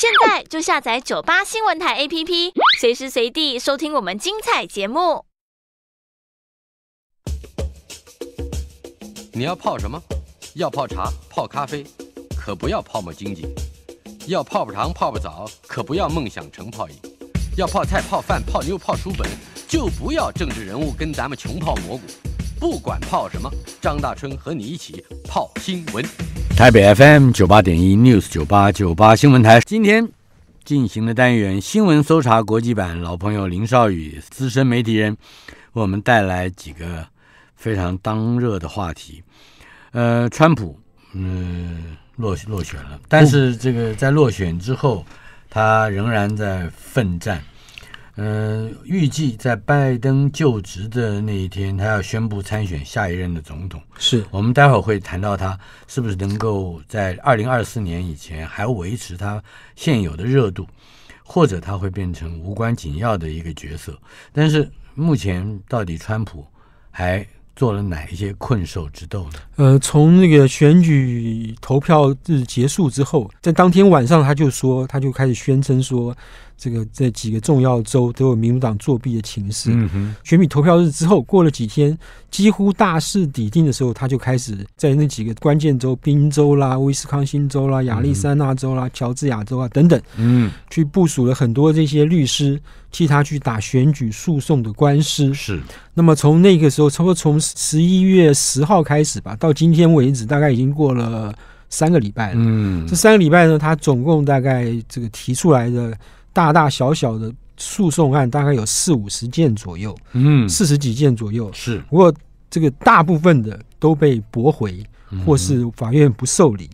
现在就下载98新闻台 APP， 随时随地收听我们精彩节目。你要泡什么？要泡茶、泡咖啡，可不要泡沫经济；要泡泡糖、泡泡澡，可不要梦想成泡影；要泡菜、泡饭、泡妞、泡书本，就不要政治人物跟咱们穷泡蘑菇。不管泡什么，张大春和你一起泡新闻。台北 FM 98.1 News 98新闻台今天进行的单元新闻搜查国际版，老朋友林少宇资深媒体人为我们带来几个非常当热的话题。川普落选了，但是这个在落选之后，他仍然在奋战。预计在拜登就职的那一天，他要宣布参选下一任的总统。是我们待会儿会谈到他是不是能够在2024年以前还维持他现有的热度，或者他会变成无关紧要的一个角色。但是目前到底川普还做了哪一些困兽之斗呢？从那个选举投票日结束之后，在当天晚上他就开始宣称说，这个在几个重要州都有民主党作弊的情势。选举投票日之后，过了几天，几乎大势已定的时候，他就开始在那几个关键州，宾州啦、威斯康星州啦、亚利桑那州啦、乔治亚州啊等等，去部署了很多这些律师替他去打选举诉讼的官司。是，那么从那个时候，差不多从11月10号开始吧，到今天为止，大概已经过了3个礼拜了。这3个礼拜呢，他总共大概这个提出来的大大小小的诉讼案，大概有40-50件左右，40几件左右。是，不过这个大部分的都被驳回，或是法院不受理。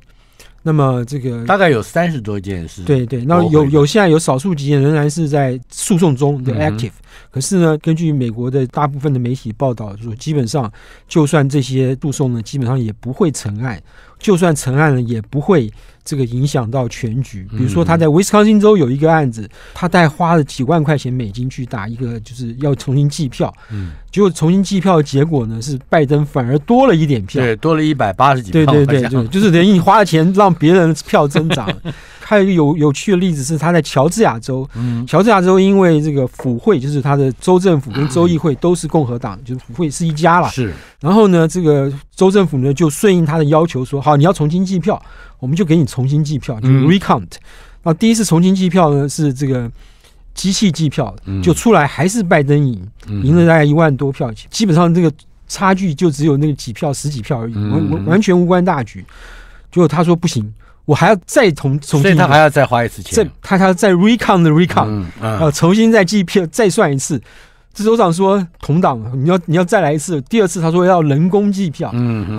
那么这个大概有30多件是，对，那有现在有少数几件仍然是在诉讼中的 active，可是呢，根据美国的大部分的媒体报道说，基本上就算这些诉讼呢，基本上也不会成案，就算成案呢，也不会这个影响到全局。比如说他在威斯康星州有一个案子，他大概花了几万块钱美金去打一个，就是要重新计票，结果重新计票的结果呢是拜登反而多了一点票，对，多了180几票，对，就是等于你花了钱让别人票增长。还有一个有趣的例子是他在乔治亚州，因为这个府会就是他的州政府跟州议会都是共和党，就是府会是一家了。是，然后呢，这个州政府呢就顺应他的要求说，好，你要重新计票，我们就给你重新计票，就 recount。那第一次重新计票呢是这个机器计票，就出来还是拜登赢，赢了大概1万多票，基本上这个差距就只有那个几票10几票而已，完全无关大局。结果他说不行，我还要再重新，所以他还要再花一次钱，他还要再 recount，重新再计票，再算一次。这州长说同党，你要再来一次，第二次他说要人工计票，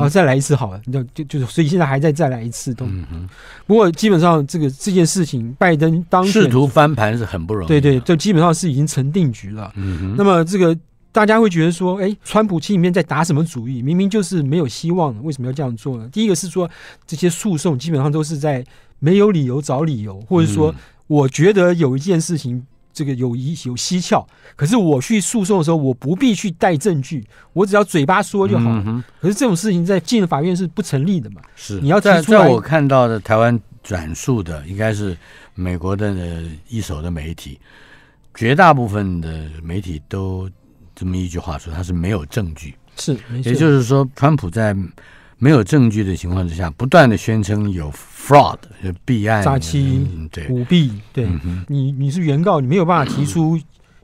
再来一次好了，就所以现在还在再来一次都。不过基本上这件事情，拜登当选试图翻盘是很不容易，对，就基本上是已经成定局了。那么这个大家会觉得说，川普心里面在打什么主意？明明就是没有希望，为什么要这样做呢？第一个是说，这些诉讼基本上都是在没有理由找理由，或者说，我觉得有一件事情这个有蹊跷，可是我去诉讼的时候，我不必去带证据，我只要嘴巴说就好了。可是这种事情在进了法院是不成立的嘛？是，你要提出来。在我看到的台湾转述的，应该是美国的一手的媒体，绝大部分的媒体都这么一句话说，他是没有证据，是，也就是说，川普在没有证据的情况之下，不断的宣称有 fraud， 弊案、诈欺、舞弊，对，你是原告，你没有办法提出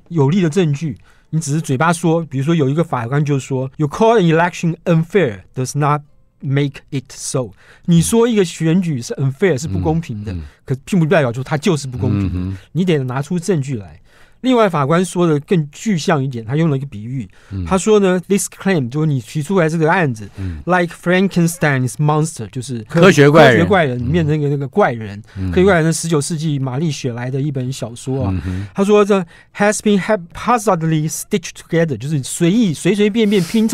有力的证据，你只是嘴巴说。比如说有一个法官就说 ，You call an election unfair does not make it so。你说一个选举是 unfair 是不公平的，可并不代表说它就是不公平的，你得拿出证据来。另外法官说的更具象一点，他用了一个比喻，他说呢 This claim 就是你提出来这个案子，Like Frankenstein's monster， 就是科学怪人里面那个怪人，科学怪人是19世纪玛丽雪莱的一本小说啊。他说这 has been haphazardly stitched together， 就是随随便便拼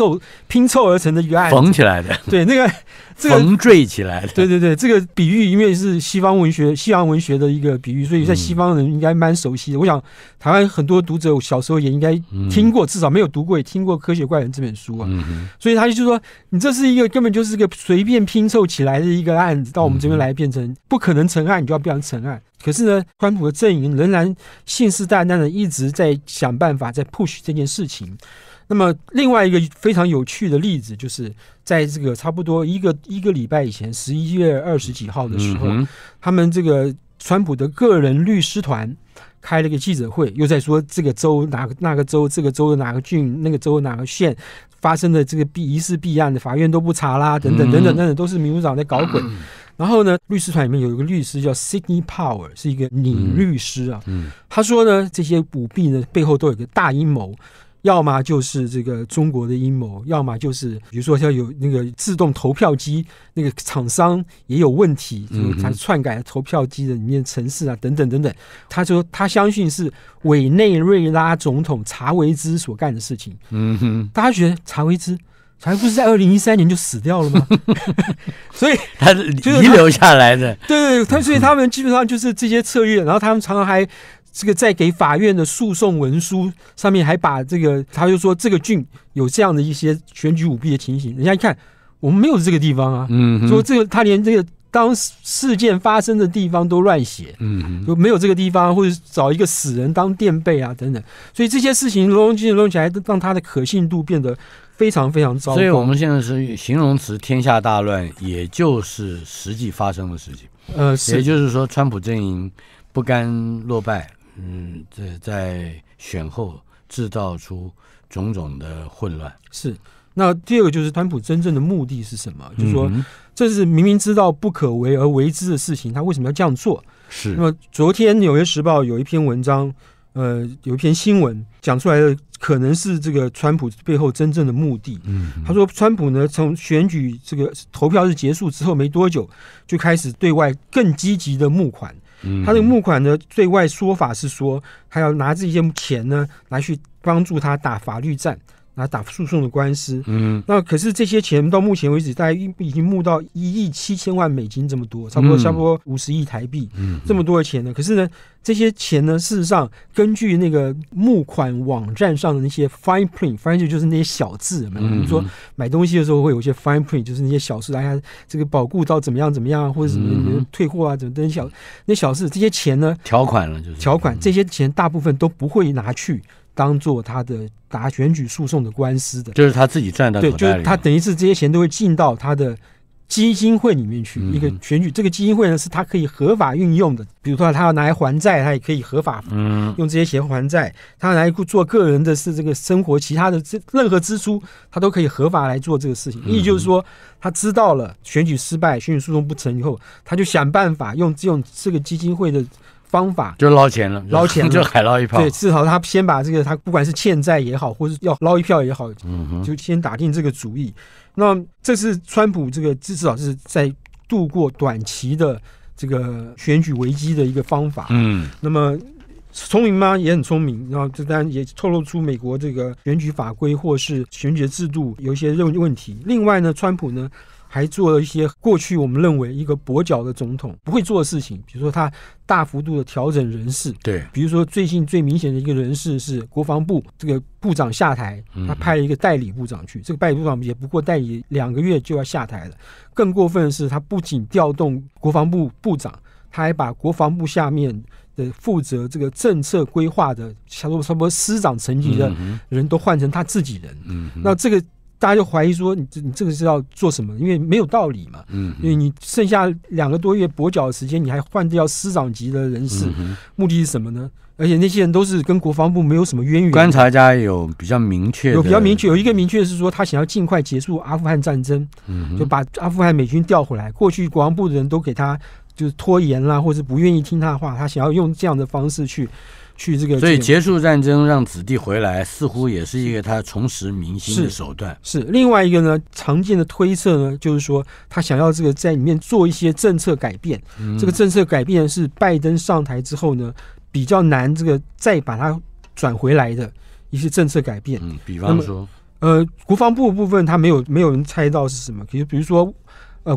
凑而成的一个案子，缝起来的，对，那个缝缀起来的，对，这个比喻因为是西洋文学的一个比喻，所以在西方人应该蛮熟悉的。我想台湾很多读者小时候也应该听过，至少没有读过也听过《科学怪人》这本书啊。所以他就说，你这是一个根本就是一个随便拼凑起来的一个案子，到我们这边来变成不可能成案，你就要变成成案。可是呢，川普的阵营仍然信誓旦旦的一直在想办法在 push 这件事情。那么另外一个非常有趣的例子，就是在这个差不多一个礼拜以前，11月20几号的时候，他们这个川普的个人律师团开了个记者会，又在说这个州哪个州，这个州的哪个郡，那个州哪个县发生的这个疑似弊案的法院都不查啦，等等等等等等，都是民主党在搞鬼。然后呢，律师团里面有一个律师叫 Sydney Powell， 是一个女律师啊。他说呢，这些舞弊呢背后都有一个大阴谋。要么就是这个中国的阴谋，要么就是比如说要有那个自动投票机，那个厂商也有问题，他篡改投票机的里面程式啊，等等等等。他说他相信是委内瑞拉总统查韦兹所干的事情。大家觉得查韦兹不是在2013年就死掉了吗？所以他遗留下来的，对，所以他们基本上就是这些策略，然后他们常常还。这个在给法院的诉讼文书上面还把这个，他就说这个郡有这样的一些选举舞弊的情形，人家一看我们没有这个地方啊，说这个他连这个当事件发生的地方都乱写，就没有这个地方，或者找一个死人当垫背啊等等，所以这些事情弄起来，让他的可信度变得非常非常糟糕。所以我们现在是形容词天下大乱，也就是实际发生的事情，也就是说川普阵营不甘落败。在选后制造出种种的混乱。是，那第二个就是川普真正的目的是什么？就是说，这是明明知道不可为而为之的事情，他为什么要这样做？是。那么昨天《纽约时报》有一篇文章，有一篇新闻讲出来的，可能是这个川普背后真正的目的。他说，川普呢，从选举这个投票日结束之后没多久，就开始对外更积极的募款。他的募款呢，对外说法是说，他要拿这些钱呢，来去帮助他打法律战，来打诉讼的官司。那可是这些钱到目前为止，大概已经募到1亿7千万美金这么多，差不多50亿台币，这么多的钱呢。可是呢，这些钱呢，事实上根据那个募款网站上的那些 fine print 就是那些小字，比如说买东西的时候会有一些 fine print， 就是那些小字，哎呀，这个保固到怎么样怎么样，或者什么退货啊，怎么等那小字，这些钱呢条款了就是条款，这些钱大部分都不会拿去当做他的打选举诉讼的官司的，就是他自己赚到口袋里，对，就是他等于是这些钱都会进到他的基金会里面去，一个选举这个基金会呢是他可以合法运用的，比如说他要拿来还债，他也可以合法用这些钱还债，他要拿来做个人的是这个生活其他的任何支出，他都可以合法来做这个事情。意就是说，他知道了选举失败、选举诉讼不成以后，他就想办法用这个基金会的方法就捞钱了，就海捞一炮。对，至少他先把这个，他不管是欠债也好，或是要捞一票也好，就先打定这个主意。那这是川普这个至少是在度过短期的这个选举危机的一个方法。那么聪明吗？也很聪明。然后这当然也透露出美国这个选举法规或是选举制度有一些问题。另外呢，川普呢，还做了一些过去我们认为一个跛脚的总统不会做的事情，比如说他大幅度的调整人事，对，比如说最近最明显的一个人事是国防部这个部长下台，他派了一个代理部长去，这个代理部长也不过代理2个月就要下台了。更过分的是，他不仅调动国防部部长，他还把国防部下面的负责这个政策规划的差不多司长层级的人都换成他自己人。那这个大家就怀疑说你这个是要做什么？因为没有道理嘛。因为你剩下2个多月跛脚的时间，你还换掉司长级的人士，目的是什么呢？而且那些人都是跟国防部没有什么渊源。观察家有一个明确是说，他想要尽快结束阿富汗战争，就把阿富汗美军调回来。过去国防部的人都给他就是拖延啦，或者不愿意听他的话，他想要用这样的方式去这个，所以结束战争让子弟回来，似乎也是一个他重拾民心的手段。是另外一个呢，常见的推测呢，就是说他想要这个在里面做一些政策改变。这个政策改变是拜登上台之后呢比较难这个再把它转回来的一些政策改变。比方说，国防部的部分他没有人猜到是什么，比如说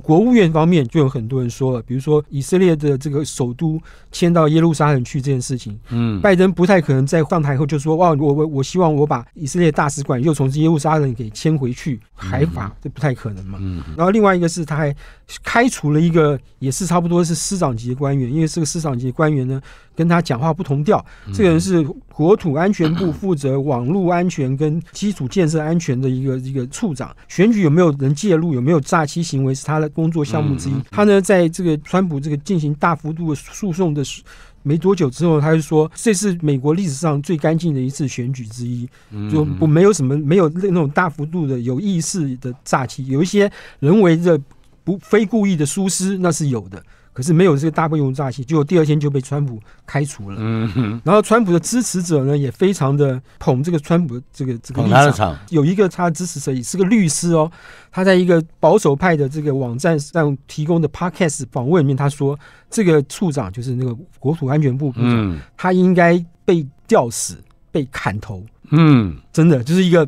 国务院方面就有很多人说了，比如说以色列的这个首都迁到耶路撒冷去这件事情，拜登不太可能在上台后就说哇，我希望我把以色列大使馆又从耶路撒冷给迁回去海法，这不太可能嘛。然后另外一个是他还开除了一个也是差不多是司长级的官员，因为这个司长级的官员呢跟他讲话不同调，这个人是国土安全部负责网络安全跟基础建设安全的一个处长。选举有没有人介入，有没有诈欺行为是他的工作项目之一。他呢在这个川普这个进行大幅度的诉讼的没多久之后，他就说这是美国历史上最干净的一次选举之一，就没有什么，没有那种大幅度的有意识的诈欺，有一些人为的不非故意的疏失那是有的，可是没有这个大规模诈欺，结果第二天就被川普开除了。然后川普的支持者呢也非常的捧这个川普的这个立场。有一个他的支持者也是个律师哦，他在一个保守派的这个网站上提供的 podcast 访问里面，他说这个处长就是那个国土安全部部长，他应该被吊死被砍头。真的就是一个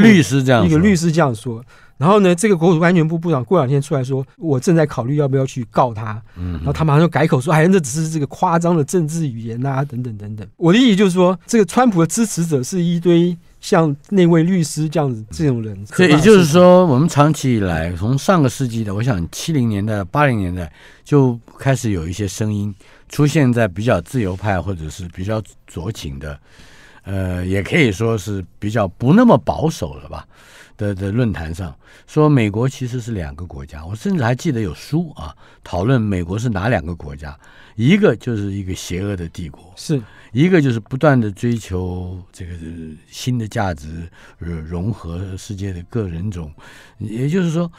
律师这样说，然后呢，这个国土安全部部长过两天出来说，我正在考虑要不要去告他。然后他马上就改口说，哎，那只是这个夸张的政治语言啊，等等等等。我的意思就是说，这个川普的支持者是一堆像那位律师这样子这种人。所以也就是说，我们长期以来，从上个世纪的，我想70年代、80年代就开始有一些声音出现在比较自由派或者是比较左倾的，也可以说是比较不那么保守了吧。的论坛上说美国其实是两个国家，我甚至还记得有书啊讨论美国是哪两个国家，一个就是一个邪恶的帝国，是一个就是不断的追求这个新的价值，融合世界的各人种，也就是说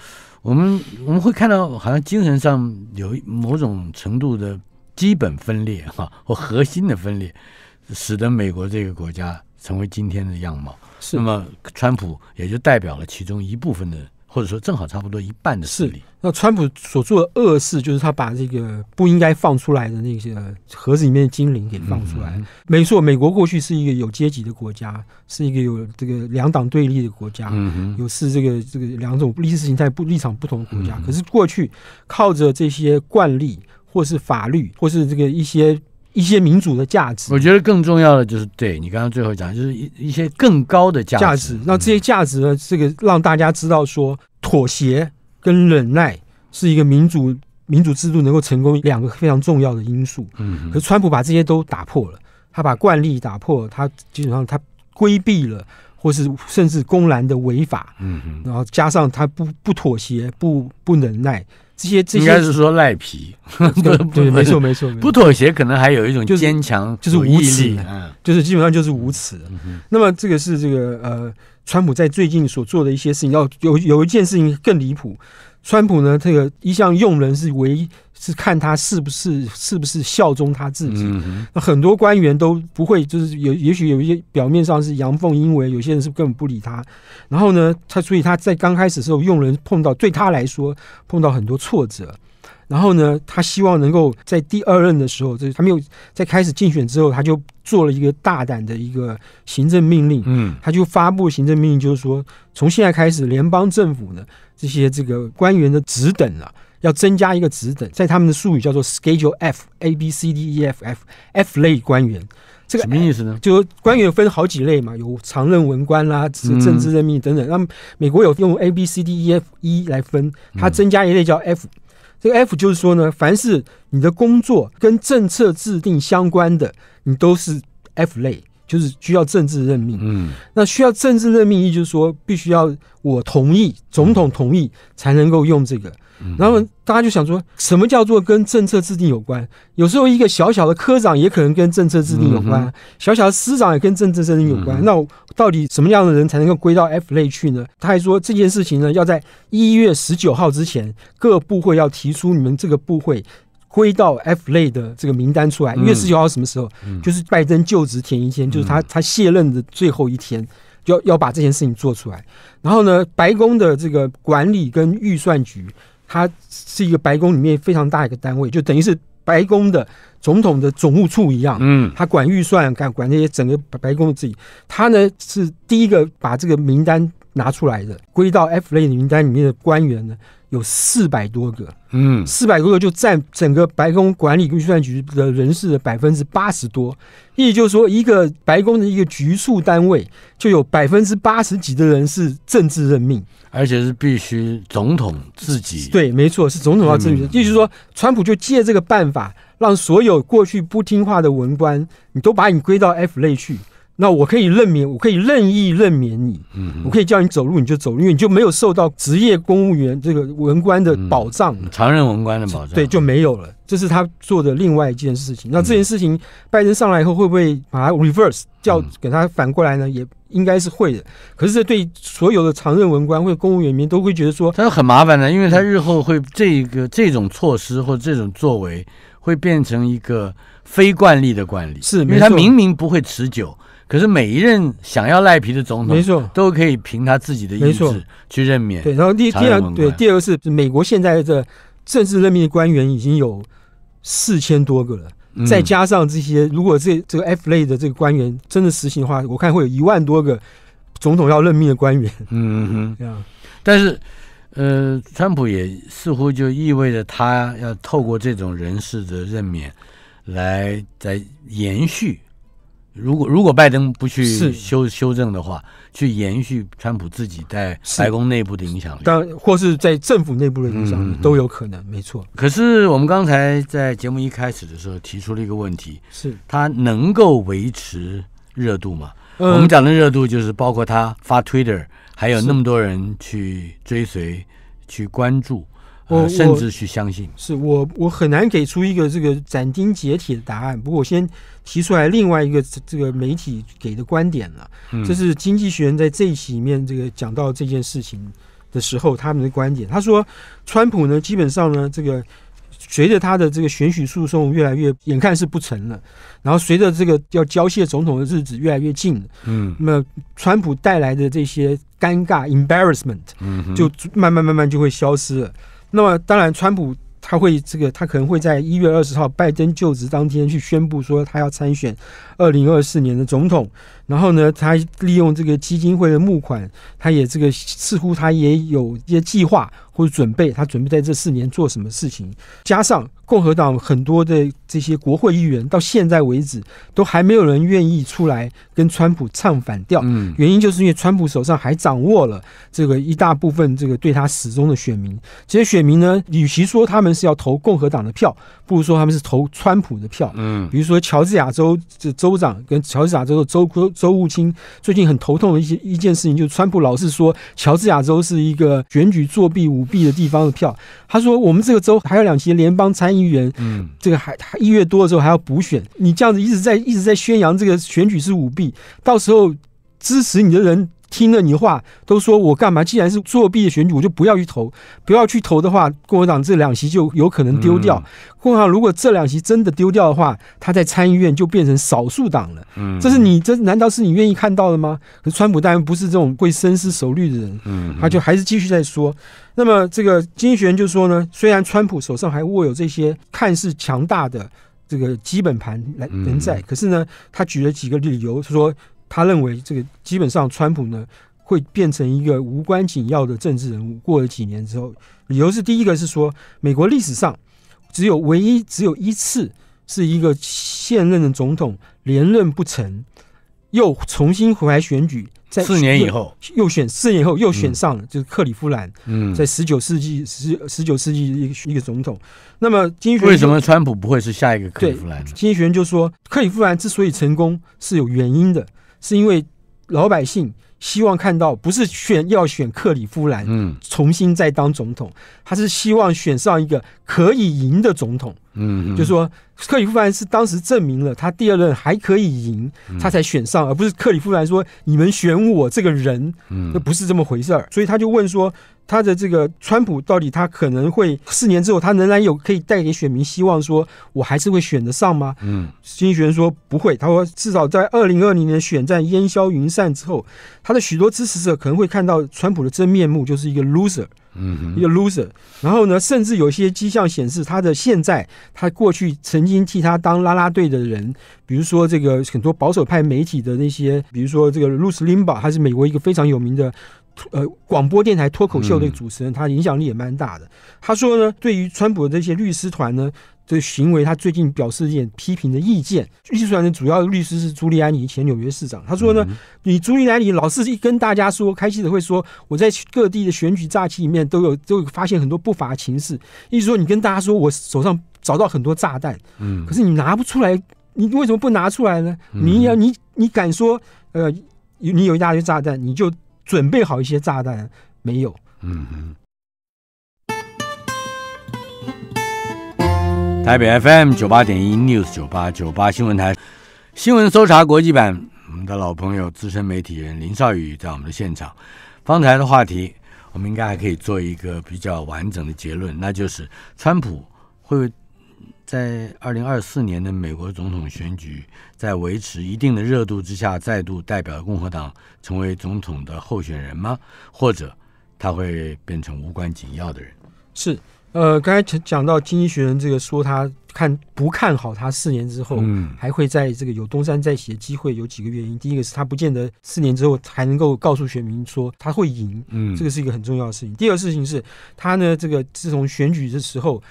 我们会看到好像精神上有某种程度的基本分裂啊，或核心的分裂，使得美国这个国家成为今天的样貌。那么川普也就代表了其中一部分的，或者说正好差不多一半的势力。那川普所做的恶事就是他把这个不应该放出来的那些盒子里面的精灵给放出来。没错，美国过去是一个有阶级的国家，是一个有这个两党对立的国家，有是这个两种意识形态立场不同的国家。可是过去靠着这些惯例或是法律或是这个一些民主的价值，我觉得更重要的就是对你刚刚最后讲，就是一些更高的价值。那这些价值呢，这个让大家知道说，妥协跟忍耐是一个民主制度能够成功两个非常重要的因素。可是川普把这些都打破了，他把惯例打破了，他基本上他规避了，或是甚至公然的违法。然后加上他不妥协，不忍耐。这些应该是说赖皮，对，没错没错。不妥协可能还有一种坚强，就是无耻，就是基本上就是无耻。那么这个是这个川普在最近所做的一些事情。要有一件事情更离谱，川普呢这个一向用人是唯一是看他是不是效忠他自己。那很多官员都不会，就是也许有一些表面上是阳奉阴违，有些人是根本不理他。然后呢，所以他在刚开始的时候用人对他来说碰到很多挫折。然后呢，他希望能够在第二任的时候，就是他没有在开始竞选之后，他就做了一个大胆的一个行政命令。他就发布行政命令，就是说从现在开始，联邦政府呢这些这个官员的职等啊，要增加一个职等，在他们的术语叫做 Schedule F A B C D E F F F 类官员。这个什么意思呢？就官员分好几类嘛，有常任文官啦、政治任命等等。那美国有用 A B C D E F E 来分，他增加一类叫 F。这个 F 就是说呢，凡是你的工作跟政策制定相关的，你都是 F 类，就是需要政治任命。那需要政治任命，意就是说必须要我同意，总统同意才能够用这个。然后大家就想说，什么叫做跟政策制定有关？有时候一个小小的科长也可能跟政策制定有关，小小的司长也跟政策制定有关。那到底什么样的人才能够归到 F 类去呢？他还说这件事情呢，要在1月19号之前，各部会要提出你们这个部会归到 F 类的这个名单出来。1月19号什么时候？就是拜登就职前一天，就是他卸任的最后一天。要把这件事情做出来。然后呢，白宫的这个管理跟预算局，它是一个白宫里面非常大一个单位，就等于是白宫的总统的总务处一样。他管预算，管那些整个白宫的自己。他呢是第一个把这个名单拿出来的，归到 F 类的名单里面的官员呢，有400多个，400多个就占整个白宫管理跟预算局的人事的80%多，也就是说，一个白宫的一个局处单位就有80几的人是政治任命，而且是必须总统自己，对，没错，是总统要自己，也就是说，川普就借这个办法，让所有过去不听话的文官，你都把你归到 F 类去。那我可以任免，我可以任意任免你，我可以叫你走路你就走路，因为你就没有受到职业公务员这个文官的保障，常任文官的保障，对，就没有了。这是他做的另外一件事情。那这件事情，拜登上来以后会不会把它 reverse 叫给他反过来呢？也应该是会的。可是这对所有的常任文官或者公务员里面都会觉得说，他很麻烦的，因为他日后会这种措施或这种作为会变成一个非惯例的惯例，是因为他明明不会持久。可是每一任想要赖皮的总统，没错，都可以凭他自己的意志去任免。对，然后第二个是美国现在的政治任命的官员已经有4000多个了，再加上这些，如果这个 F 类的这个官员真的实行的话，我看会有10000多个总统要任命的官员。但是川普也似乎就意味着他要透过这种人事的任免来延续。如果拜登不去修正的话，去延续川普自己在白宫内部的影响力，或是在政府内部的影响力都有可能，没错。可是我们刚才在节目一开始的时候提出了一个问题，是他能够维持热度吗？我们讲的热度就是包括他发 Twitter， 还有那么多人去追随、去关注。甚至去相信，我很难给出一个这个斩钉截铁的答案。不过我先提出来另外一个这个媒体给的观点了，这是《经济学人》在这一期里面这个讲到这件事情的时候他们的观点。他说，川普呢，基本上呢，这个随着他的这个选举诉讼越来越眼看是不成了，然后随着这个要交卸总统的日子越来越近了，那么川普带来的这些尴尬 embarrassment 就慢慢就会消失了。那么当然，川普他可能会在1月20号拜登就职当天去宣布说他要参选2024年的总统。然后呢，他利用这个基金会的募款，他也这个似乎他也有一些计划或者准备，他准备在这4年做什么事情。加上共和党很多的这些国会议员到现在为止都还没有人愿意出来跟川普唱反调，原因就是因为川普手上还掌握了这个一大部分这个对他死忠的选民。这些选民呢，与其说他们是要投共和党的票，不如说他们是投川普的票。比如说乔治亚州的州长跟乔治亚州的州务卿最近很头痛的一件事情，就是川普老是说乔治亚州是一个选举作弊舞弊的地方的票。他说我们这个州还有2席联邦参议员，这个还1月多的时候还要补选，你这样子一直在宣扬这个选举是舞弊，到时候支持你的人听了你的话都说我干嘛，既然是作弊的选举我就不要去投，不要去投的话共和党这2席就有可能丢掉，共和党如果这2席真的丢掉的话，他在参议院就变成少数党了，这难道是你愿意看到的吗？可是川普当然不是这种会深思熟虑的人，他就还是继续在说。那么这个经济学人就说呢，虽然川普手上还握有这些看似强大的这个基本盘人在，可是呢他举了几个理由说他认为这个基本上川普呢会变成一个无关紧要的政治人物，过了几年之后。理由是，第一个是说，美国历史上只有一次是一个现任的总统连任不成，又重新回来选举，在4年以后又选上了，就是克里夫兰，在19世纪一个总统。那么经济学人为什么川普不会是下一个克里夫兰呢？经济学人就说，克里夫兰之所以成功是有原因的，是因为老百姓希望看到不是要选克里夫兰重新再当总统，他是希望选上一个可以赢的总统。就是说克里夫兰是当时证明了他第二任还可以赢，他才选上，而不是克里夫兰说你们选我这个人，那不是这么回事儿。所以他就问说，他的这个川普到底他可能会4年之后他仍然有可以带给选民希望说我还是会选得上吗？经济学人说不会，他说至少在2020年选战烟消云散之后，他的许多支持者可能会看到川普的真面目，就是一个 loser。 然后呢，甚至有些迹象显示他的现在他过去曾经替他当啦啦队的人，比如说这个很多保守派媒体的那些，比如说这个 Rush Limbaugh， 他是美国一个非常有名的广播电台脱口秀的主持人，他影响力也蛮大的。他说呢，对于川普的这些律师团呢的行为，他最近表示一点批评的意见。律师团的主要律师是朱利安尼，前纽约市长。他说呢，你朱利安尼老是跟大家说，开记者会说，我在各地的选举诈欺里面都有发现很多不法情势。意思说，你跟大家说我手上找到很多炸弹，可是你拿不出来，你为什么不拿出来呢？你敢说，你有一大堆炸弹，你就准备好一些炸弹，没有。台北 FM 98.1 News 98.98 新闻台新闻搜查国际版，我们的老朋友资深媒体人林少宇在我们的现场。方才的话题，我们应该还可以做一个比较完整的结论，那就是川普会在2024年的美国总统选举，在维持一定的热度之下，再度代表共和党成为总统的候选人吗？或者他会变成无关紧要的人？是。刚才讲到经济学人这个说他不看好他4年之后还会在这个有东山再起的机会，有几个原因。第一个是他不见得4年之后还能够告诉选民说他会赢，这个是一个很重要的事情。第二个事情是他呢，这个自从选举的时候，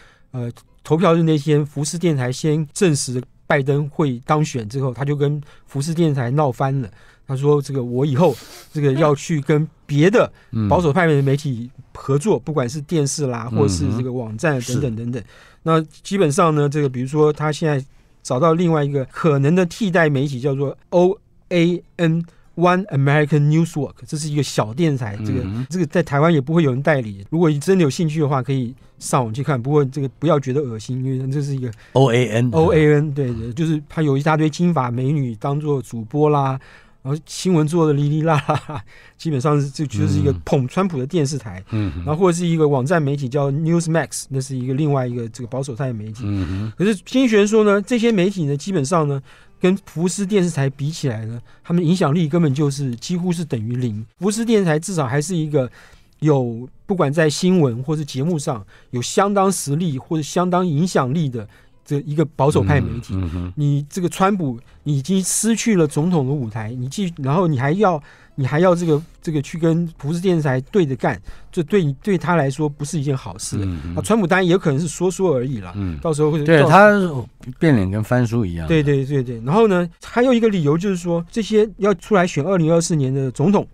投票日那天福斯电台先证实拜登会当选之后，他就跟福斯电台闹翻了。他说这个我以后这个要去跟别的保守派的媒体合作，不管是电视啦或是这个网站等等等等。那基本上呢，这个比如说他现在找到另外一个可能的替代媒体，叫做 OAN One American Newswork， 这是一个小电台，这个在台湾也不会有人代理。如果你真的有兴趣的话，可以上网去看。不过这个不要觉得恶心，因为这是一个 OAN， 对的，就是它有一大堆金发美女当做主播啦，然后新闻做的哩哩啦啦，基本上这就是一个捧川普的电视台。然后或者是一个网站媒体叫 Newsmax， 那是一个另外一个这个保守派的媒体。可是经济学人说呢，这些媒体呢，基本上呢，跟福斯电视台比起来呢，他们影响力根本就是几乎是等于0。福斯电视台至少还是一个有不管在新闻或是节目上有相当实力或者相当影响力的这一个保守派媒体。你这个川普，你已经失去了总统的舞台，然后你还要这个去跟福斯电视台对着干，这对他来说不是一件好事。川普当然也有可能是说而已啦，到时候会对他变脸跟翻书一样。对。然后呢，还有一个理由就是说，这些要出来选2024年的总统，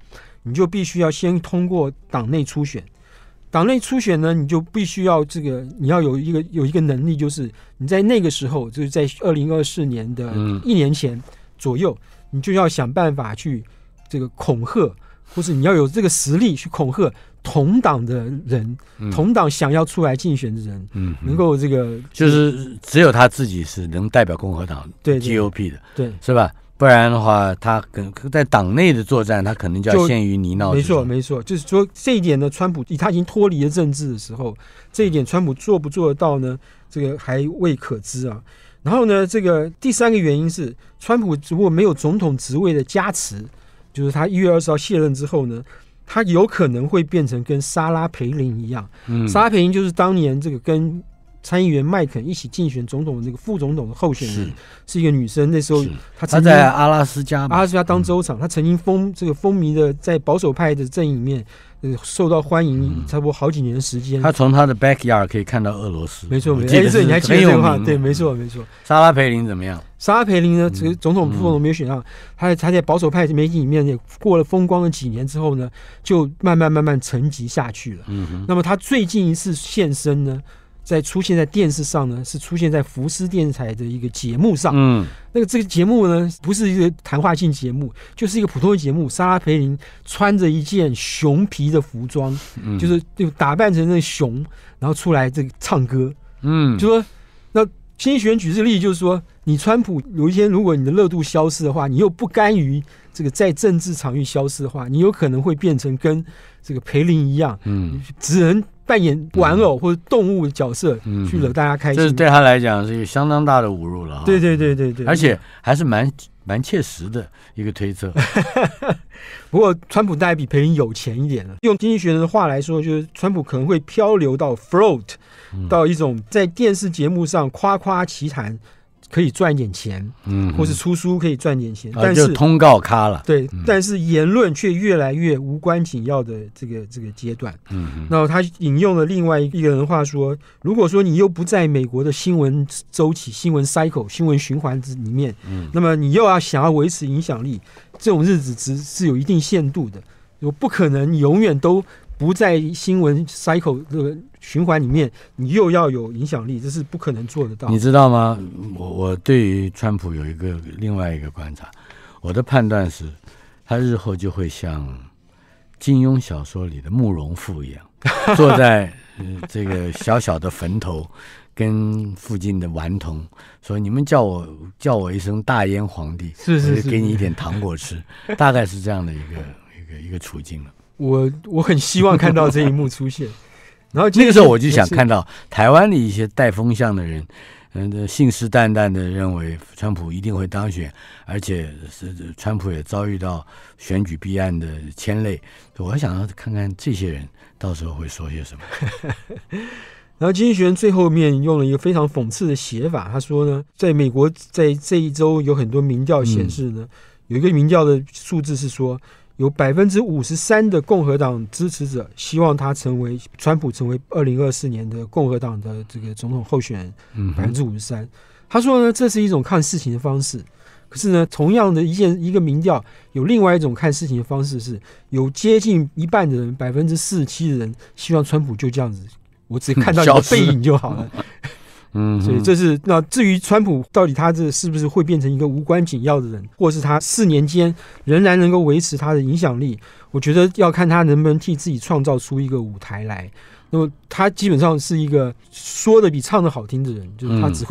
你就必须要先通过党内初选。党内初选呢，你就必须要你要有一个能力，就是你在那个时候，就是在2024年的1年前左右，你就要想办法去这个恐吓，或是你要有这个实力去恐吓同党的人，同党想要出来竞选的人，能够这个就是只有他自己是能代表共和党 GOP 的，对，是吧？不然的话，他在党内的作战，他可能就要陷于泥淖。没错，就是说这一点呢，川普他已经脱离了政治的时候，这一点川普做不做得到呢？这个还未可知啊。然后呢，这个第3个原因是，川普如果没有总统职位的加持，就是他1月20号卸任之后呢，他有可能会变成跟莎拉培林一样。莎拉培林就是当年这个跟参议员麦肯一起竞选总统的这个副总统的候选人，是一个女生。那时候她在阿拉斯加当州长，她曾经风靡的在保守派的阵营里面，受到欢迎，差不多好几年的时间。她从她的 backyard 可以看到俄罗斯，没错。这你还记得这句话？对，没错。莎拉培林怎么样？莎拉培林呢？这个副总统没有选上，她在保守派媒体里面也过了风光了几年之后呢，就慢慢沉寂下去了。那么她最近一次现身呢？在出现在电视上呢，是出现在福斯电视台的一个节目上。这个节目呢，不是一个谈话性节目，就是一个普通的节目。莎拉培林穿着一件熊皮的服装，就是打扮成那熊，然后出来这个唱歌。就说那先选举例，就是说你川普有一天如果你的热度消失的话，你又不甘于这个在政治场域消失的话，你有可能会变成跟这个培林一样，只能扮演玩偶或者动物的角色去惹大家开心，这对他来讲是一个相当大的侮辱了。对，而且还是蛮切实的一个推测。不过川普大概比培林有钱一点了。用经济学人的话来说，就是川普可能会漂流到 float， 到一种在电视节目上夸夸其谈，可以赚一点钱，嗯，或是出书可以赚点钱，但是就通告咖了，对，但是言论却越来越无关紧要的这个阶段，嗯，那他引用了另外一个人话说，如果说你又不在美国的新闻周期、新闻 cycle、新闻循环里面，嗯，那么你又要想要维持影响力，这种日子是有一定限度的，我不可能永远都不在新闻 cycle 的循环里面，你又要有影响力，这是不可能做得到。你知道吗？我对于川普有另外一个观察，我的判断是，他日后就会像金庸小说里的慕容复一样，坐在这个小小的坟头，跟附近的顽童说：“你们叫我一声大燕皇帝，是就给你一点糖果吃。”大概是这样的一个处境了。我很希望看到这一幕出现，然后那个时候我就想看到台湾的一些带风向的人，信誓旦旦的认为川普一定会当选，而且是川普也遭遇到选举弊案的牵累，我想要看看这些人到时候会说些什么。然后经济学人最后面用了一个非常讽刺的写法，他说呢，在美国在这一周有很多民调显示呢，有一个民调的数字是说。有53%的共和党支持者希望他川普成为2024年的共和党的这个总统候选人，53%。他说呢，这是一种看事情的方式。可是呢，同样的一个民调，有另外一种看事情的方式是，有接近一半的人，47%的人希望川普就这样子，我只看到你的背影就好了。嗯，所以这是那至于川普到底他这是不是会变成一个无关紧要的人，或是他4年间仍然能够维持他的影响力，我觉得要看他能不能替自己创造出一个舞台来。那么他基本上是一个说的比唱的好听的人，就是他只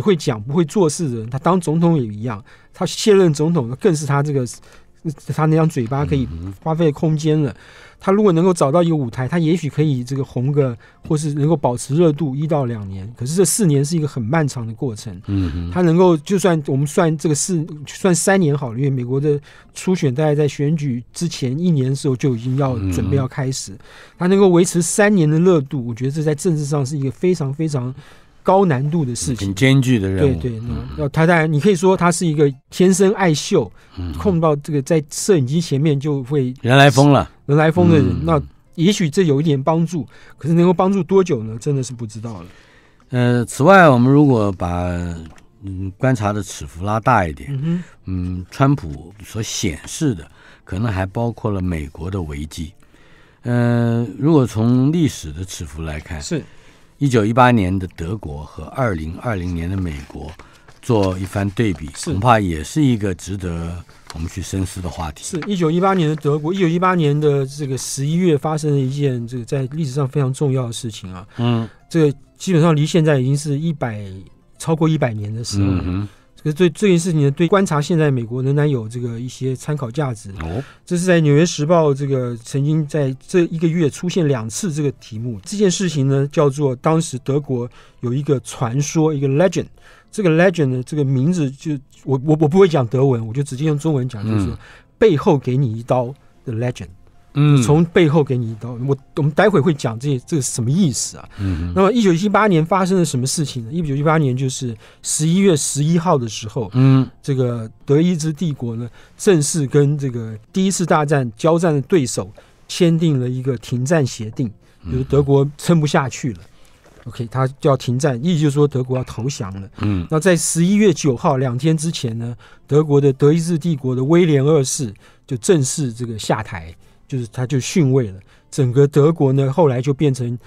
会讲不会做事的人。他当总统也一样，他卸任总统更是他这个他那张嘴巴可以花费空间了。他如果能够找到一个舞台，他也许可以这个红个，或是能够保持热度1到2年。可是这4年是一个很漫长的过程。嗯，他能够就算我们算这个算3年好了，因为美国的初选大概在选举之前1年的时候就已经要准备要开始。他能够维持3年的热度，我觉得这在政治上是一个非常非常高难度的事情，很艰巨的任务。对对，他当然你可以说他是一个天生爱秀，控到这个在摄影机前面就会人来疯的人，那也许这有一点帮助，可是能够帮助多久呢？真的是不知道了。此外，我们如果把观察的尺幅拉大一点，川普所显示的可能还包括了美国的危机。如果从历史的尺幅来看，是。1918年的德国和2020年的美国做一番对比，恐怕也是一个值得我们去深思的话题。是1918年的德国，1918年的这个11月发生了一件这个在历史上非常重要的事情啊。这个基本上离现在已经是超过100年的时候了。可是对这件事情呢，对观察现在美国仍然有这个一些参考价值。这是在《纽约时报》这个曾经在这一个月出现2次这个题目。这件事情呢，叫做当时德国有一个传说，一个 legend。这个 legend 呢，这个名字就我不会讲德文，我就直接用中文讲，就是说背后给你一刀的 legend。从背后给你一刀，我们待会会讲这个什么意思啊？那么1918年发生了什么事情呢？1918年就是11月11号的时候，这个德意志帝国呢正式跟这个第一次大战交战的对手签订了一个停战协定，就是德国撑不下去了。OK， 他就要停战，意思就是说德国要投降了。那在11月9号2天之前呢，德国的德意志帝国的威廉2世就正式这个下台。就是他就逊位了，整个德国呢后来就变成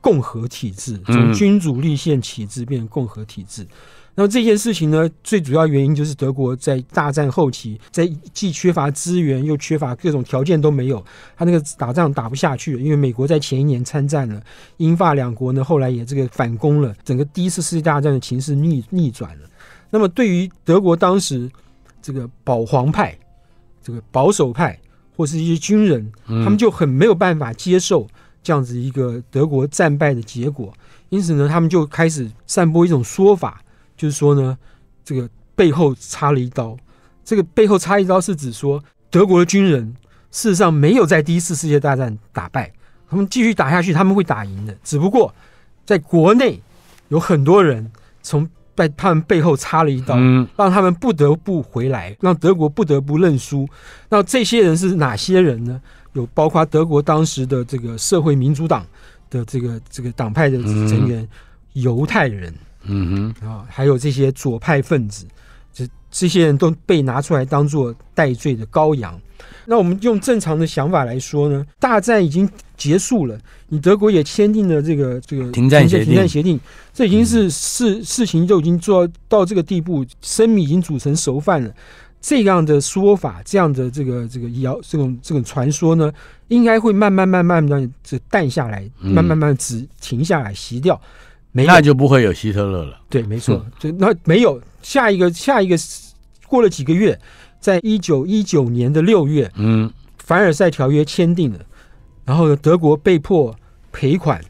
共和体制，从君主立宪体制变成共和体制。那么这件事情呢，最主要原因就是德国在大战后期，在既缺乏资源又缺乏各种条件都没有，他那个打仗打不下去了，因为美国在前一年参战了，英法两国呢后来也这个反攻了，整个第一次世界大战的情势逆转了。那么对于德国当时这个保皇派、这个保守派。或是一些军人，他们就很没有办法接受这样子一个德国战败的结果，因此呢，他们就开始散播一种说法，就是说呢，这个背后插了一刀。这个背后插一刀是指说，德国的军人事实上没有在第一次世界大战打败，他们继续打下去，他们会打赢的。只不过在国内有很多人从在他们背后插了一刀，让他们不得不回来，让德国不得不认输。那这些人是哪些人呢？有包括德国当时的这个社会民主党的这个党派的成员，犹太人，还有这些左派分子，这些人都被拿出来当做戴罪的羔羊。那我们用正常的想法来说呢，大战已经结束了，你德国也签订了这个停战协定，这已经是事情就已经做到这个地步，生米已经煮成熟饭了。这样的说法，这样的这种传说呢，应该会慢慢的淡下来，慢慢只停下来熄掉，那就不会有希特勒了。对，没错，那没有下一个过了几个月。在1919年的6月，凡尔赛条约签订了，然后德国被迫赔款、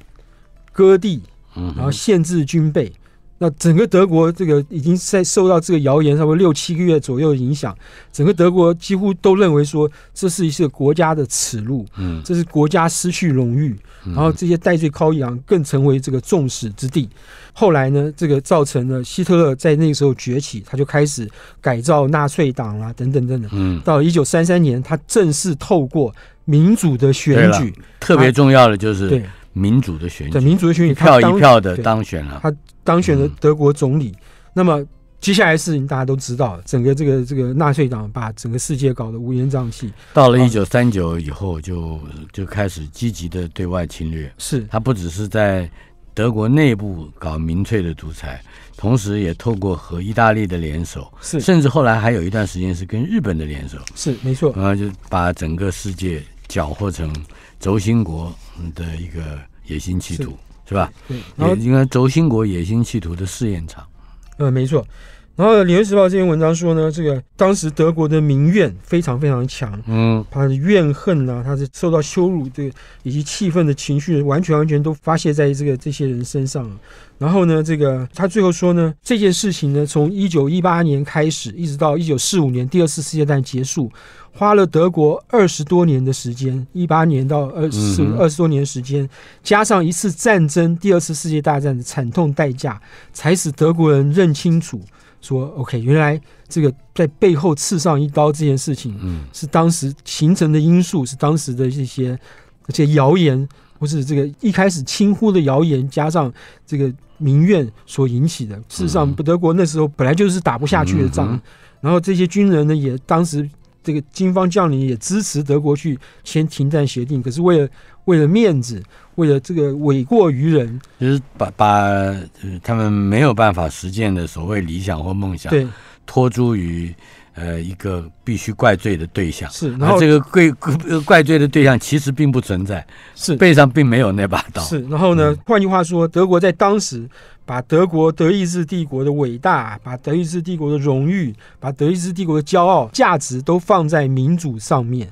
割地，然后限制军备。那整个德国这个已经在受到这个谣言差不多6-7个月左右的影响，整个德国几乎都认为说这是一个国家的耻辱，这是国家失去荣誉，然后这些戴罪羔羊更成为这个众矢之的。后来呢，这个造成了希特勒在那个时候崛起，他就开始改造纳粹党啦、等等等等。到1933年，他正式透过民主的选举，特别重要的就是对。民主的选举，民主的选举，一票一票的当选了，他当选了德国总理。那么接下来的事情大家都知道，整个这个纳粹党把整个世界搞得乌烟瘴气。到了1939以后，就开始积极的对外侵略。是，他不只是在德国内部搞民粹的独裁，同时也透过和意大利的联手，是，甚至后来还有一段时间是跟日本的联手。是，没错。然后就把整个世界搅和成轴心国的一个野心企图， 是吧？对，然后应该轴心国野心企图的试验场。没错。然后《纽约时报》这篇文章说呢，这个当时德国的民怨非常非常强，他的怨恨啊，他是受到羞辱，这个以及气愤的情绪，完全都发泄在这些人身上。然后呢，这个他最后说呢，这件事情呢，从1918年开始，一直到1945年第二次世界大战结束，花了德国20多年的时间，18年到20多年的时间，加上一次战争，第二次世界大战的惨痛代价，才使德国人认清楚。说 OK， 原来这个在背后刺上一刀这件事情，是当时形成的因素，是当时的这些谣言，或是这个一开始轻忽的谣言，加上这个民怨所引起的。事实上，德国那时候本来就是打不下去的仗，然后这些军人呢，也当时这个军方将领也支持德国去签停战协定，可是为了面子，为了这个诿过于人，就是把他们没有办法实践的所谓理想或梦想，托诸于一个必须怪罪的对象。是，然后这个怪罪的对象其实并不存在，是背上并没有那把刀。是，然后呢，换句话说，德国在当时把德意志帝国的伟大，把德意志帝国的荣誉，把德意志帝国的骄傲价值都放在民主上面。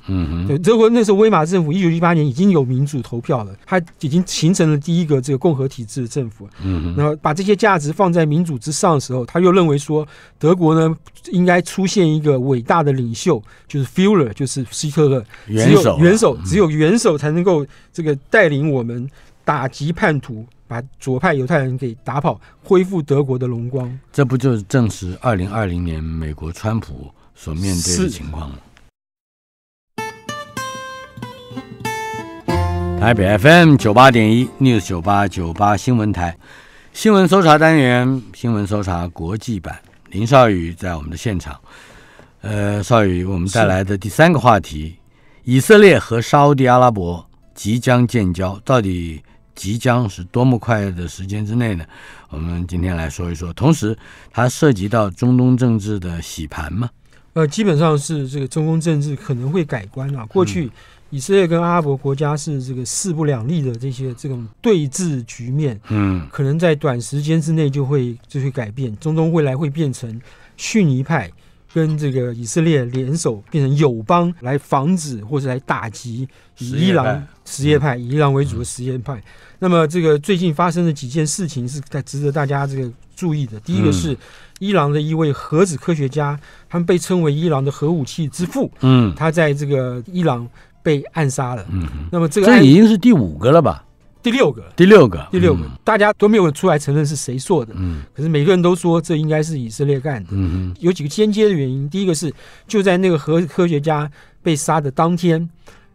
对，德国那时候威玛政府1918年已经有民主投票了，它已经形成了第一个这个共和体制的政府。然后把这些价值放在民主之上的时候，他又认为说德国呢应该出现一个伟大的领袖，就是 Führer， 就是希特勒元首，只有元首才能够这个带领我们打击叛徒，把左派犹太人给打跑，恢复德国的荣光。这不就是证实2020年美国川普所面对的情况吗？台北 FM 98.1 News 9898新闻台新闻搜查单元，新闻搜查国际版，林少宇在我们的现场。少宇，我们带来的第3个话题，以色列和沙地阿拉伯即将建交，到底即将是多么快的时间之内呢？我们今天来说一说。同时它涉及到中东政治的洗盘吗？基本上是这个中东政治可能会改观啊。过去以色列跟阿拉伯国家是这个势不两立的这种对峙局面，可能在短时间之内就会改变。中东未来会变成逊尼派跟这个以色列联手，变成友邦，来防止或者来打击什叶派，以伊朗为主的什叶派。那么这个最近发生的几件事情是值得大家这个注意的。第一个是伊朗的一位核子科学家，他们被称为伊朗的核武器之父，他在这个伊朗被暗杀了。那么这已经是第5个了吧？第六个，大家都没有出来承认是谁做的，可是每个人都说这应该是以色列干的，有几个间接的原因。第一个是就在那个科学家被杀的当天，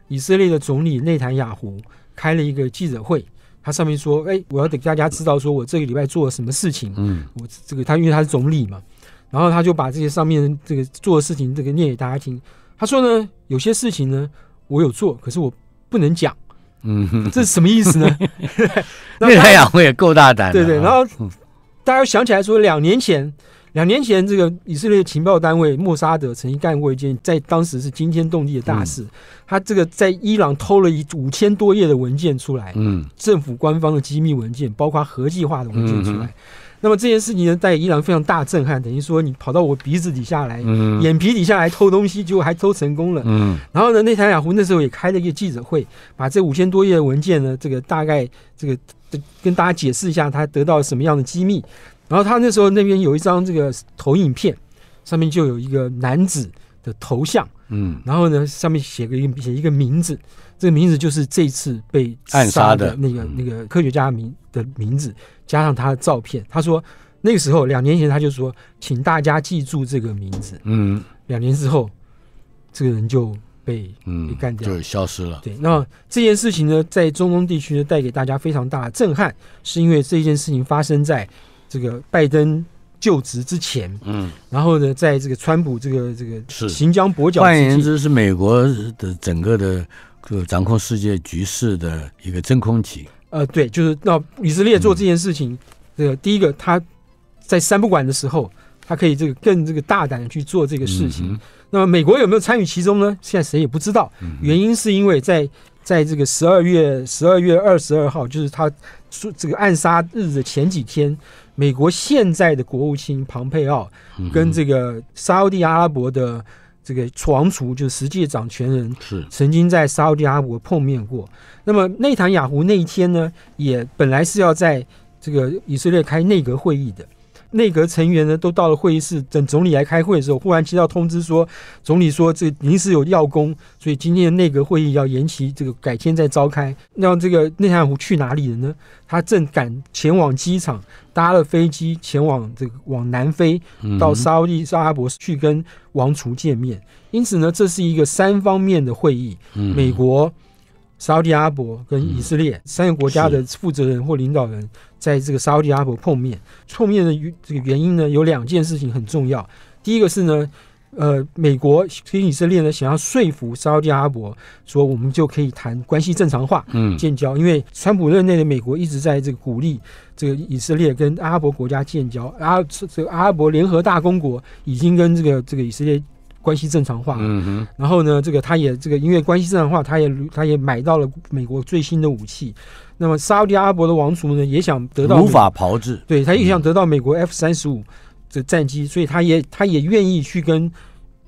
以色列的总理内塔尼亚胡开了一个记者会，他上面说，我要等大家知道说我这个礼拜做了什么事情，我这个他因为他是总理嘛，然后他就把这些上面这个做的事情这个念给大家听。他说呢，有些事情呢我有做，可是我不能讲。这是什么意思呢？内塔尼亚胡也够大胆的，对对。然后大家想起来说，两年前这个以色列情报单位莫沙德曾经干过一件在当时是惊天动地的大事，他这个在伊朗偷了5000多页的文件出来，政府官方的机密文件，包括核计划的文件出来。那么这件事情呢，在伊朗非常大震撼，等于说你跑到我鼻子底下来，眼皮底下来偷东西，结果还偷成功了。然后呢，内塔尼亚胡那时候也开了一个记者会，把这5000多页的文件呢，这个大概这个跟大家解释一下他得到什么样的机密。然后他那时候那边有一张这个投影片，上面就有一个男子的头像，然后呢上面写一个名字，这个名字就是这次被暗杀的那个科学家的名字，加上他的照片。他说那个时候2年前他就说，请大家记住这个名字。2年之后，这个人就被干掉，就消失了。对，那这件事情呢，在中东地区呢带给大家非常大的震撼，是因为这件事情发生在这个拜登就职之前，然后呢，在这个川普这个行将跛脚，换言之是美国的整个的掌控世界局势的一个真空期。对，就是那以色列做这件事情，第一个他在三不管的时候，他可以这个更这个大胆的去做这个事情。那么美国有没有参与其中呢？现在谁也不知道。原因是因为在这个12月22号，就是他这个暗杀日的前几天，美国现在的国务卿庞佩奥跟这个沙特阿拉伯的这个王储，就是实际的掌权人，曾经在沙特阿拉伯碰面过。那么内塔尼亚胡那一天呢，也本来是要在这个以色列开内阁会议的，内阁成员呢都到了会议室，等总理来开会的时候，忽然接到通知说，总理说这临时有要工，所以今天的内阁会议要延期，这个改天再召开。那这个内塔尼亚胡去哪里了呢？他正赶前往机场，搭了飞机前往往南非，到沙特阿拉伯去跟王储见面。因此呢，这是一个3方面的会议，美国、沙特阿拉伯跟以色列3个国家的负责人或领导人在这个沙特阿拉伯碰面的这个原因呢，有2件事情很重要。第一个是呢，美国跟以色列呢想要说服沙特阿拉伯说，我们就可以谈关系正常化、建交，因为川普任内的美国一直在这个鼓励这个以色列跟阿拉伯国家建交，阿拉伯联合大公国已经跟这个以色列关系正常化，然后呢，这个他也因为关系正常化，他也买到了美国最新的武器。那么沙特阿拉伯的王储呢，也想得到无法炮制，对，他也想得到美国 F-35 的战机，所以他也愿意去跟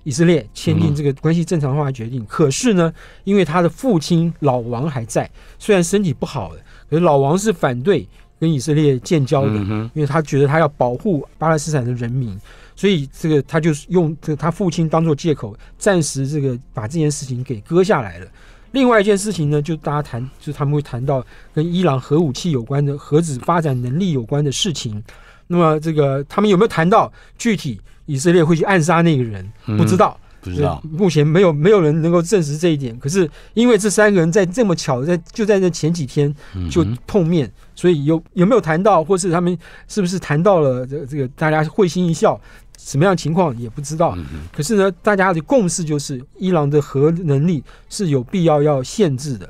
以色列签订这个关系正常化的决定。可是呢，因为他的父亲老王还在，虽然身体不好了，可是老王是反对跟以色列建交的，因为他觉得他要保护巴勒斯坦的人民。所以这个他就用他父亲当作借口，暂时这个把这件事情给搁下来了。另外一件事情呢，就他们会谈到跟伊朗核武器有关的、核子发展能力有关的事情。那么这个他们有没有谈到具体以色列会去暗杀那个人？不知道，目前没有人能够证实这一点。可是因为这3个人在这么巧就在那前几天就碰面，所以有没有谈到，或是他们是不是谈到了这个大家会心一笑？什么样的情况也不知道，可是呢，大家的共识就是伊朗的核能力是有必要要限制的。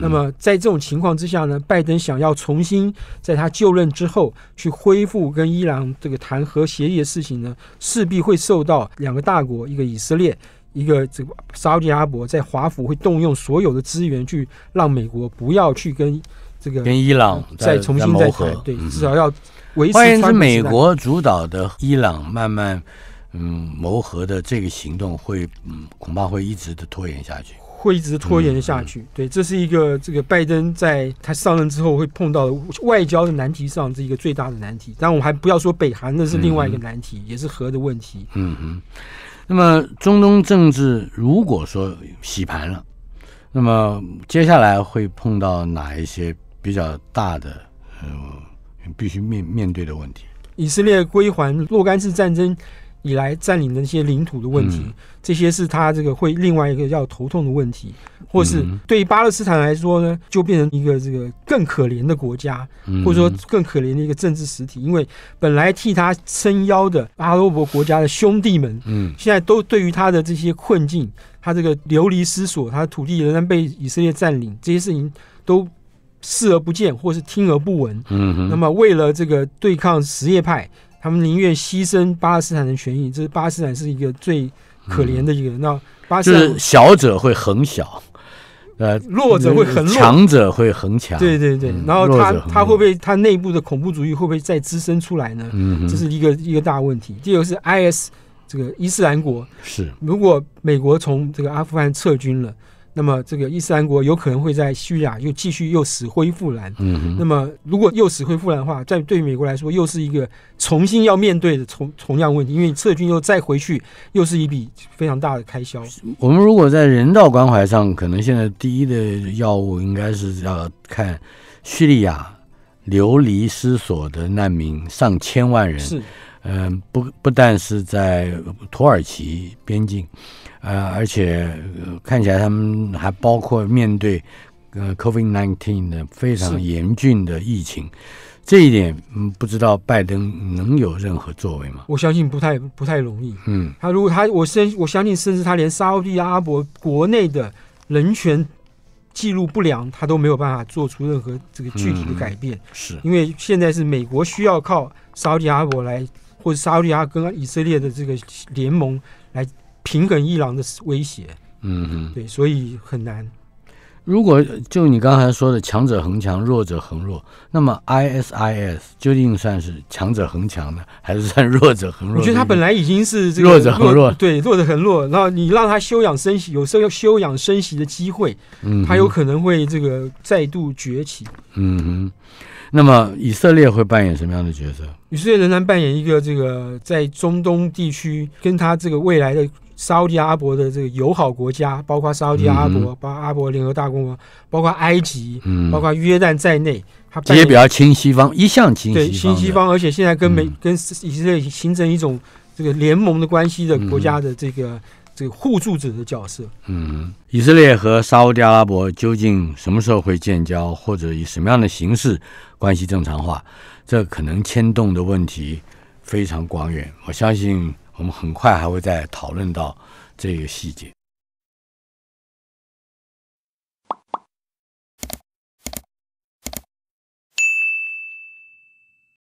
那么在这种情况之下呢，拜登想要重新在他就任之后去恢复跟伊朗这个谈核协议的事情呢，势必会受到2个大国，一个以色列，一个这个沙特阿拉伯，在华府会动用所有的资源去让美国不要去跟这个跟伊朗再重新再谈，对，至少要维持。换言之，美国主导的伊朗慢慢谋和的这个行动会恐怕会一直的拖延下去，对，这是一个这个拜登在他上任之后会碰到的外交的难题上，这一个最大的难题。但我们还不要说北韩，那是另外一个难题，也是核的问题。那么中东政治如果说洗盘了，那么接下来会碰到哪一些比较大的必须面对的问题。以色列归还若干次战争以来占领的那些领土的问题，这些是他这个会另外一个要头痛的问题，或是对于巴勒斯坦来说呢，就变成一个这个更可怜的国家，或者说更可怜的一个政治实体，因为本来替他撑腰的阿拉伯国家的兄弟们，现在都对于他的这些困境，他这个流离失所，他的土地仍然被以色列占领，这些事情都视而不见，或是听而不闻。那么为了这个对抗什叶派，他们宁愿牺牲巴勒斯坦的权益，这是巴勒斯坦是一个最可怜的一个人。那巴勒斯坦就是小者会很小，弱者会很弱，强者会很强。对对对，然后他会不会他内部的恐怖主义会不会再滋生出来呢？这是一个大问题。第二个是 IS 这个伊斯兰国，是如果美国从这个阿富汗撤军了，那么这个伊斯兰国有可能会在叙利亚又继续死灰复燃。那么如果又死灰复燃的话，在对美国来说又是一个重新要面对的同样问题，因为撤军又再回去又是一笔非常大的开销。我们如果在人道关怀上，可能现在第一的要务应该是要看叙利亚流离失所的难民上千万人，是不但是在土耳其边境，而且看起来他们还包括面对COVID-19 的非常严峻的疫情，这一点不知道拜登能有任何作为吗？我相信不太容易。他如果我相信甚至他连沙特阿拉伯国内的人权记录不良，他都没有办法做出任何这个具体的改变。是因为现在是美国需要靠沙特阿拉伯来，或者沙特阿拉伯跟以色列的这个联盟来平衡伊朗的威胁。对，所以很难。如果就你刚才说的强者恒强，弱者恒弱，那么 ISIS 究竟算是强者恒强呢，还是算弱者恒弱？我觉得他本来已经是这个弱者恒弱，对，弱者恒弱，然后你让他休养生息，有时候要休养生息的机会，他有可能会这个再度崛起。那么以色列会扮演什么样的角色？以色列仍然扮演一个这个在中东地区跟他这个未来的沙特阿拉伯的这个友好国家，包括沙特阿拉伯，包括阿拉伯联合大公国，包括埃及，包括约旦在内，他也比较亲西方，一向亲西方，对，亲西方，而且现在跟以色列形成一种这个联盟的关系的国家的这个互助者的角色。以色列和沙特阿拉伯究竟什么时候会建交，或者以什么样的形式关系正常化，这可能牵动的问题非常广远，我相信我们很快还会再讨论到这个细节。